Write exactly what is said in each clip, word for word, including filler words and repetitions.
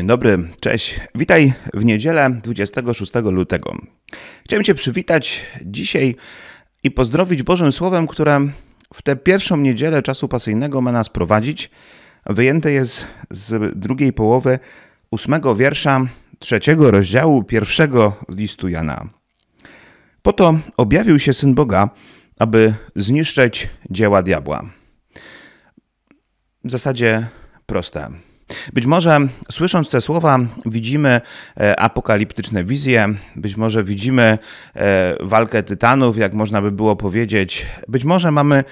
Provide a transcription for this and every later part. Dzień dobry, cześć. Witaj w niedzielę dwudziestego szóstego lutego. Chciałem Cię przywitać dzisiaj i pozdrowić Bożym Słowem, które w tę pierwszą niedzielę czasu pasyjnego ma nas prowadzić. Wyjęte jest z drugiej połowy ósmego wiersza trzeciego rozdziału pierwszego listu Jana. Po to objawił się Syn Boga, aby zniszczyć dzieła diabła. W zasadzie proste. Być może słysząc te słowa widzimy apokaliptyczne wizje, być może widzimy walkę tytanów, jak można by było powiedzieć. Być może mamy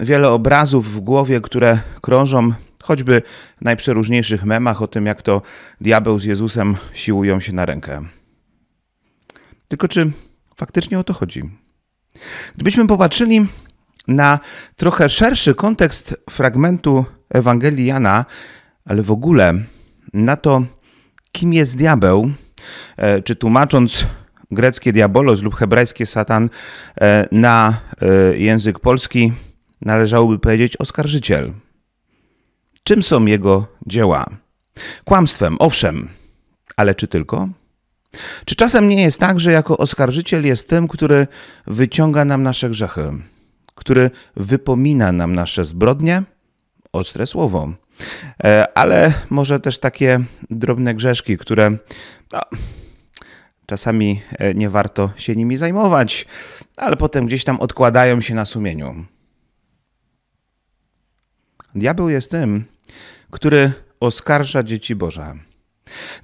wiele obrazów w głowie, które krążą choćby w najprzeróżniejszych memach o tym, jak to diabeł z Jezusem siłują się na rękę. Tylko czy faktycznie o to chodzi? Gdybyśmy popatrzyli na trochę szerszy kontekst fragmentu Ewangelii Jana, ale w ogóle na to, kim jest diabeł, czy tłumacząc greckie diabolos lub hebrajskie satan na język polski, należałoby powiedzieć oskarżyciel. Czym są jego dzieła? Kłamstwem, owszem, ale czy tylko? Czy czasem nie jest tak, że jako oskarżyciel jest tym, który wyciąga nam nasze grzechy, który wypomina nam nasze zbrodnie? Ostre słowo. Ale może też takie drobne grzeszki, które no, czasami nie warto się nimi zajmować, ale potem gdzieś tam odkładają się na sumieniu. Diabeł jest tym, który oskarża dzieci Boże.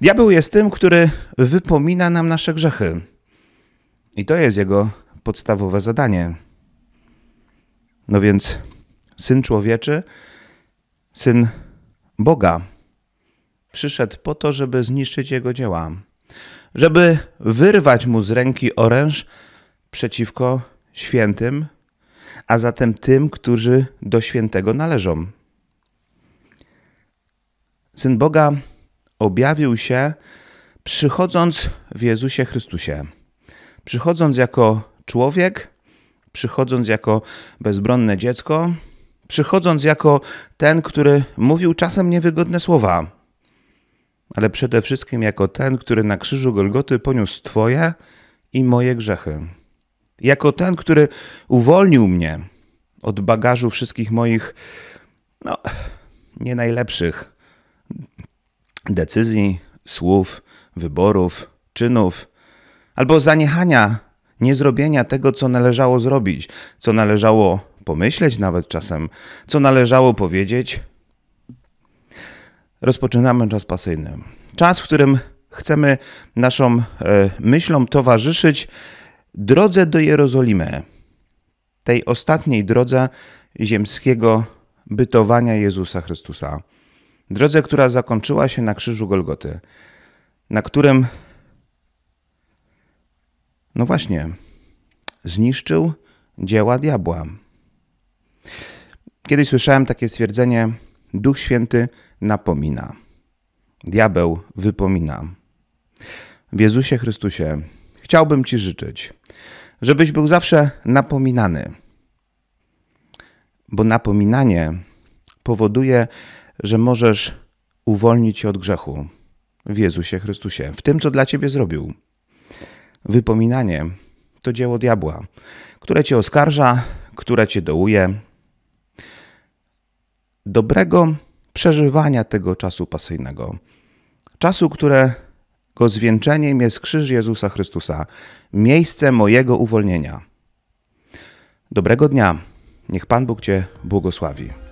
Diabeł jest tym, który wypomina nam nasze grzechy. I to jest jego podstawowe zadanie. No więc Syn Człowieczy, Syn Boga przyszedł po to, żeby zniszczyć jego dzieła, żeby wyrwać mu z ręki oręż przeciwko świętym, a zatem tym, którzy do świętego należą. Syn Boga objawił się, przychodząc w Jezusie Chrystusie, przychodząc jako człowiek, przychodząc jako bezbronne dziecko, przychodząc jako ten, który mówił czasem niewygodne słowa, ale przede wszystkim jako ten, który na krzyżu Golgoty poniósł Twoje i moje grzechy. Jako ten, który uwolnił mnie od bagażu wszystkich moich, no, nie najlepszych decyzji, słów, wyborów, czynów, albo zaniechania, niezrobienia tego, co należało zrobić, co należało pomyśleć nawet czasem, co należało powiedzieć. Rozpoczynamy czas pasyjny. Czas, w którym chcemy naszą myślą towarzyszyć drodze do Jerozolimy. Tej ostatniej drodze ziemskiego bytowania Jezusa Chrystusa. Drodze, która zakończyła się na krzyżu Golgoty. Na którym, no właśnie, zniszczył dzieła diabła. Kiedyś słyszałem takie stwierdzenie: Duch Święty napomina, diabeł wypomina. W Jezusie Chrystusie chciałbym Ci życzyć, żebyś był zawsze napominany, bo napominanie powoduje, że możesz uwolnić się od grzechu w Jezusie Chrystusie, w tym, co dla Ciebie zrobił. Wypominanie to dzieło diabła, które Cię oskarża, które Cię dołuje. Dobrego przeżywania tego czasu pasyjnego. Czasu, którego zwieńczeniem jest krzyż Jezusa Chrystusa. Miejsce mojego uwolnienia. Dobrego dnia. Niech Pan Bóg Cię błogosławi.